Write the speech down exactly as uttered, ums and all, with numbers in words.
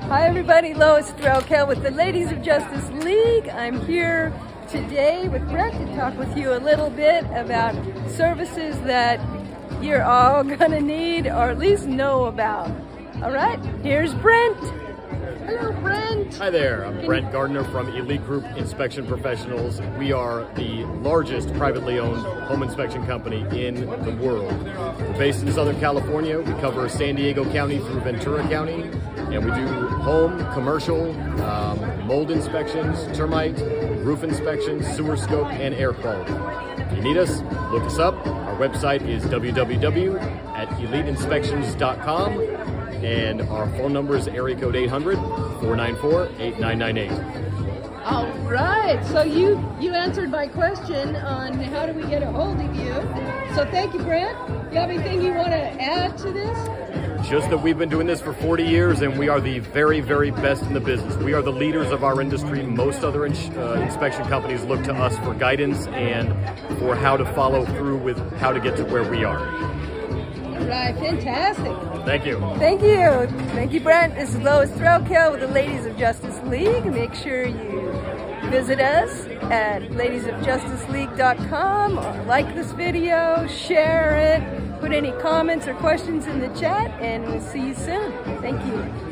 Hi everybody, Lois Threlkeld with the Ladies of Justice League. I'm here today with Brent to talk with you a little bit about services that you're all gonna need or at least know about. All right, here's Brent. Hello, Brent. Hi there, I'm Brent Gardner from Elite Group Inspection Professionals. We are the largest privately owned home inspection company in the world. We're based in Southern California. We cover San Diego County through Ventura County, and we do home, commercial, um, mold inspections, termite, roof inspections, sewer scope, and air quality. If you need us, look us up. Our website is w w w dot elite inspections dot com. And our phone number is area code eight hundred, four nine four, eight nine nine eight. All right, so you, you answered my question on how do we get a hold of you. So thank you, Brent. Do you have anything you want to add to this? Just that we've been doing this for forty years and we are the very, very best in the business. We are the leaders of our industry. Most other in uh, inspection companies look to us for guidance and for how to follow through with how to get to where we are. All right, fantastic. Thank you. Thank you. Thank you, Brent. This is Lois Threlkeld with the Ladies of Justice League. Make sure you visit us at ladies of justice league dot com. Or like this video, share it, put any comments or questions in the chat, and we'll see you soon. Thank you.